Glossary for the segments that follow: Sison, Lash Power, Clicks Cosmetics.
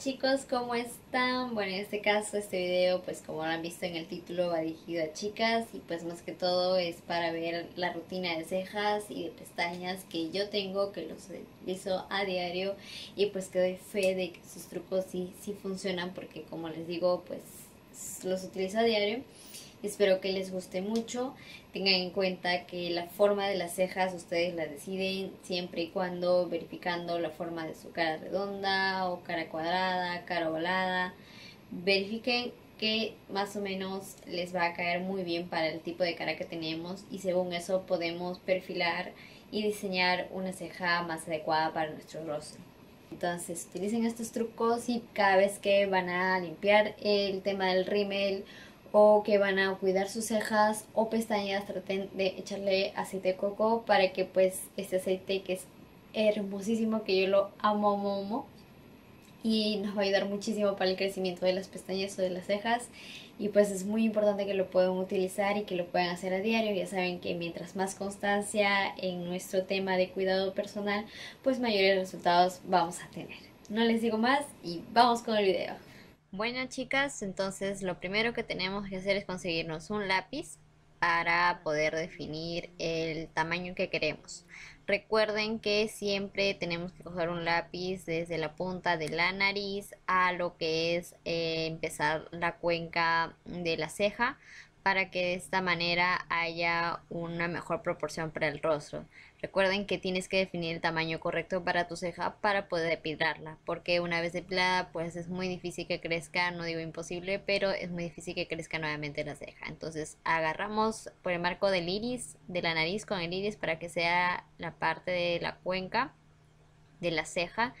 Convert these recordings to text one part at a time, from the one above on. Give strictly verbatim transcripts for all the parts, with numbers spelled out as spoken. chicos, ¿cómo están? Bueno, en este caso este video, pues como lo han visto en el título, va dirigido a chicas y pues más que todo es para ver la rutina de cejas y de pestañas que yo tengo, que los utilizo a diario y pues que doy fe de que sus trucos sí, sí funcionan porque como les digo, pues los utilizo a diario. Espero que les guste mucho. Tengan en cuenta que la forma de las cejas ustedes la deciden siempre y cuando verificando la forma de su cara redonda o cara cuadrada, cara ovalada. Verifiquen que más o menos les va a caer muy bien para el tipo de cara que tenemos y según eso podemos perfilar y diseñar una ceja más adecuada para nuestro rostro. Entonces utilicen estos trucos y cada vez que van a limpiar el tema del rímel o que van a cuidar sus cejas o pestañas, traten de echarle aceite de coco para que pues este aceite que es hermosísimo, que yo lo amo, amo, amo, y nos va a ayudar muchísimo para el crecimiento de las pestañas o de las cejas. Y pues es muy importante que lo puedan utilizar y que lo puedan hacer a diario. Ya saben que mientras más constancia en nuestro tema de cuidado personal, pues mayores resultados vamos a tener. No les digo más y vamos con el video. Bueno chicas, entonces lo primero que tenemos que hacer es conseguirnos un lápiz para poder definir el tamaño que queremos. Recuerden que siempre tenemos que coger un lápiz desde la punta de la nariz a lo que es eh, empezar la cuenca de la ceja para que de esta manera haya una mejor proporción para el rostro. Recuerden que tienes que definir el tamaño correcto para tu ceja para poder depilarla, porque una vez depilada pues es muy difícil que crezca, no digo imposible, pero es muy difícil que crezca nuevamente la ceja. Entonces agarramos por el marco del iris, de la nariz con el iris, para que sea la parte de la cuenca de la ceja,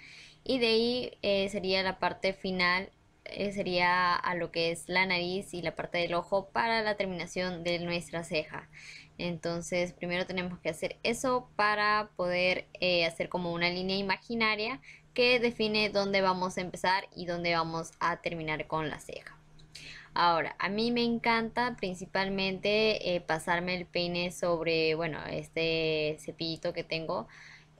y de ahí eh, sería la parte final, eh, sería a lo que es la nariz y la parte del ojo para la terminación de nuestra ceja. Entonces primero tenemos que hacer eso para poder eh, hacer como una línea imaginaria que define dónde vamos a empezar y dónde vamos a terminar con la ceja. Ahora, a mí me encanta principalmente eh, pasarme el peine sobre, bueno, este cepillito que tengo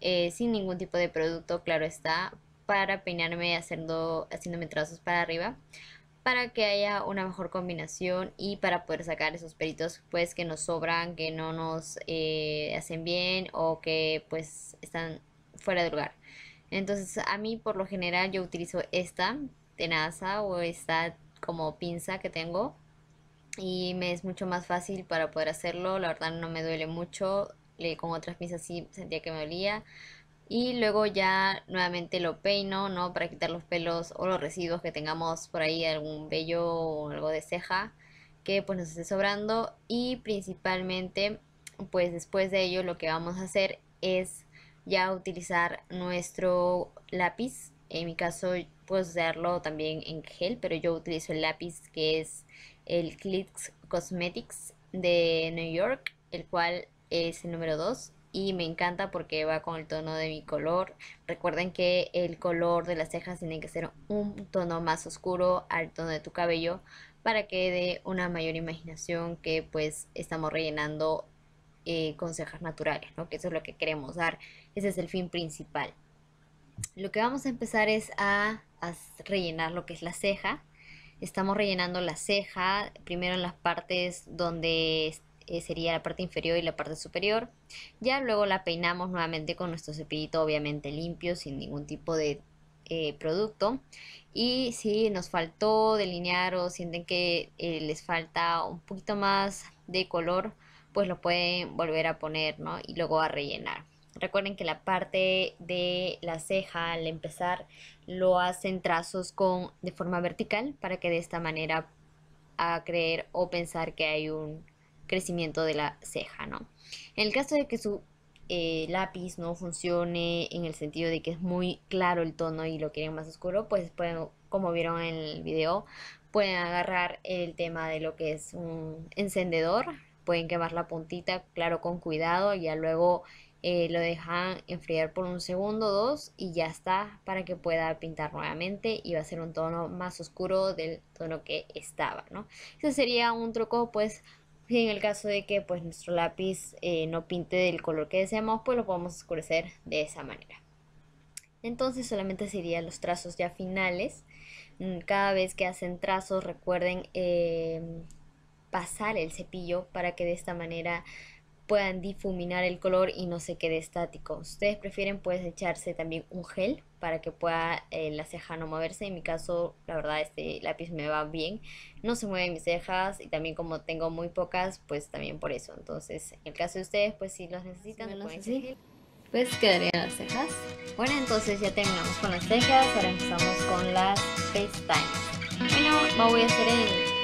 eh, sin ningún tipo de producto, claro está, para peinarme haciendo, haciéndome trazos para arriba, para que haya una mejor combinación y para poder sacar esos pelitos pues que nos sobran, que no nos eh, hacen bien o que pues están fuera de lugar. Entonces a mí por lo general yo utilizo esta tenaza o esta como pinza que tengo y me es mucho más fácil para poder hacerlo. La verdad no me duele mucho, con otras pinzas sí sentía que me dolía. Y luego ya nuevamente lo peino, ¿no? Para quitar los pelos o los residuos que tengamos por ahí, algún vello o algo de ceja que pues nos esté sobrando. Y principalmente pues después de ello lo que vamos a hacer es ya utilizar nuestro lápiz. En mi caso puedo usarlo también en gel, pero yo utilizo el lápiz que es el Clicks Cosmetics de New York, el cual es el número dos. Y me encanta porque va con el tono de mi color. Recuerden que el color de las cejas tiene que ser un tono más oscuro al tono de tu cabello para que dé una mayor imaginación que pues estamos rellenando eh, con cejas naturales, ¿no? Que eso es lo que queremos dar, ese es el fin principal. Lo que vamos a empezar es a, a rellenar lo que es la ceja. Estamos rellenando la ceja primero en las partes donde está sería la parte inferior y la parte superior. Ya luego la peinamos nuevamente con nuestro cepillito, obviamente limpio, sin ningún tipo de eh, producto. Y si nos faltó delinear o sienten que eh, les falta un poquito más de color, pues lo pueden volver a poner, ¿no? Y luego a rellenar. Recuerden que la parte de la ceja al empezar lo hacen trazos con de forma vertical para que de esta manera a creer o pensar que hay un crecimiento de la ceja, ¿no? En el caso de que su eh, lápiz no funcione en el sentido de que es muy claro el tono y lo quieren más oscuro, pues pueden, como vieron en el video, pueden agarrar el tema de lo que es un encendedor, pueden quemar la puntita, claro, con cuidado, ya luego eh, lo dejan enfriar por un segundo o dos y ya está, para que pueda pintar nuevamente y va a ser un tono más oscuro del tono que estaba, ¿no? Ese sería un truco, pues, en el caso de que pues nuestro lápiz eh, no pinte del color que deseamos, pues lo podemos oscurecer de esa manera. Entonces solamente serían los trazos ya finales. Cada vez que hacen trazos recuerden eh, pasar el cepillo para que de esta manera puedan difuminar el color y no se quede estático. Si ustedes prefieren, pueden echarse también un gel para que pueda eh, la ceja no moverse. En mi caso, la verdad, este lápiz me va bien. No se mueven mis cejas y también como tengo muy pocas, pues también por eso. Entonces, en el caso de ustedes, pues si los necesitan, sí, pueden echar gel. Pues quedarían las cejas. Bueno, entonces ya terminamos con las cejas. Ahora empezamos con las pestañas. Bueno, me voy a hacer en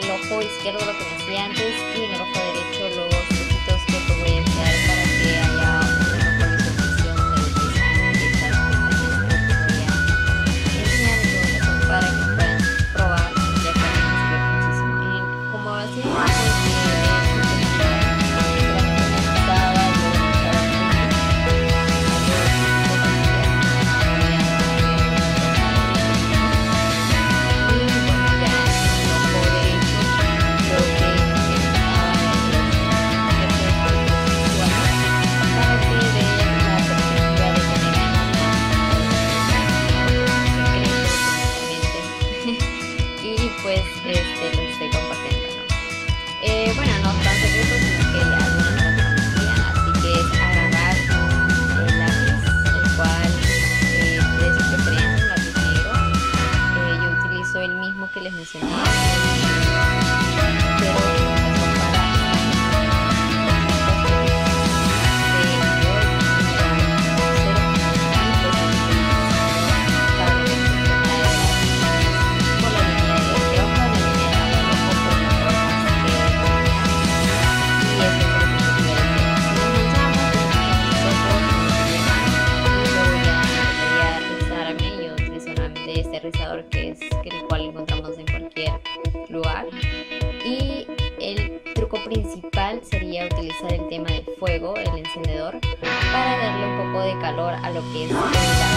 el ojo izquierdo lo que me hacía antes y en el ojo derecho los truquitos que te voy a enseñar para que haya una mejor visualización de estas pestañas que te voy a enseñar para que puedan probar, ya que me sirve muchísimo. Como así, que es el cual encontramos en cualquier lugar. Y el truco principal sería utilizar el tema del fuego, el encendedor, para darle un poco de calor a lo que es la cara.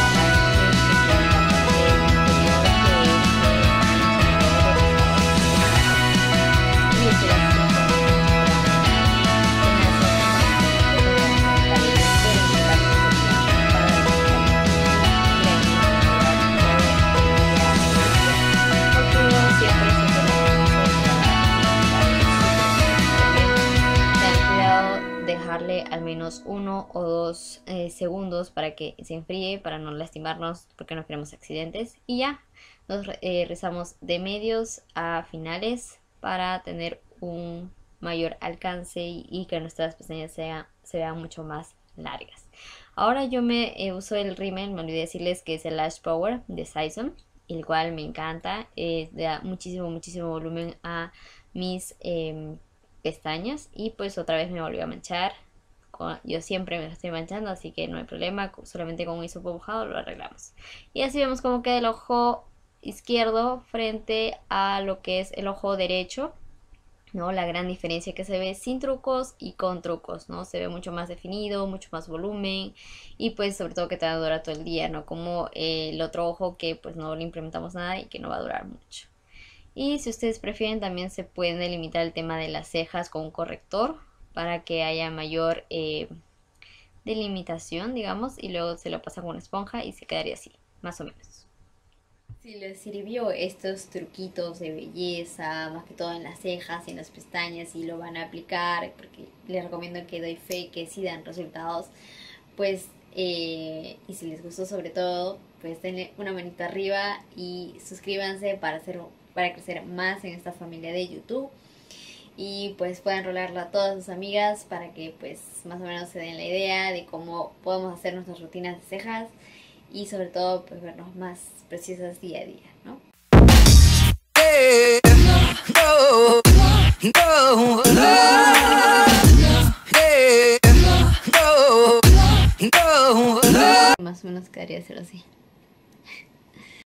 Dejarle al menos uno o dos eh, segundos para que se enfríe, para no lastimarnos, porque no queremos accidentes. Y ya nos eh, rizamos de medios a finales para tener un mayor alcance y, y que nuestras pestañas sea, se vean mucho más largas. Ahora yo me eh, uso el rímel, me olvidé decirles que es el Lash Power de Sison, el cual me encanta, eh, da muchísimo muchísimo volumen a mis eh, pestañas. Y pues otra vez me volvió a manchar. Yo siempre me lo estoy manchando, así que no hay problema, solamente con un hisopo mojado lo arreglamos. Y así vemos cómo queda el ojo izquierdo frente a lo que es el ojo derecho, ¿no? La gran diferencia que se ve sin trucos y con trucos, ¿no? Se ve mucho más definido, mucho más volumen y pues sobre todo que te va a durar todo el día, ¿no? Como el otro ojo que pues no le implementamos nada y que no va a durar mucho. Y si ustedes prefieren, también se pueden delimitar el tema de las cejas con un corrector para que haya mayor eh, delimitación, digamos, y luego se lo pasan con una esponja y se quedaría así, más o menos. Si les sirvió estos truquitos de belleza, más que todo en las cejas, en las pestañas, y lo van a aplicar, porque les recomiendo que doy fe que sí dan resultados, pues... Eh, y si les gustó sobre todo, pues denle una manita arriba y suscríbanse para, hacer, para crecer más en esta familia de YouTube. Y pues pueden rolarlo a todas sus amigas para que pues más o menos se den la idea de cómo podemos hacer nuestras rutinas de cejas. Y sobre todo pues vernos más preciosas día a día, ¿no? No, no, no, no. Más o menos quedaría ser así.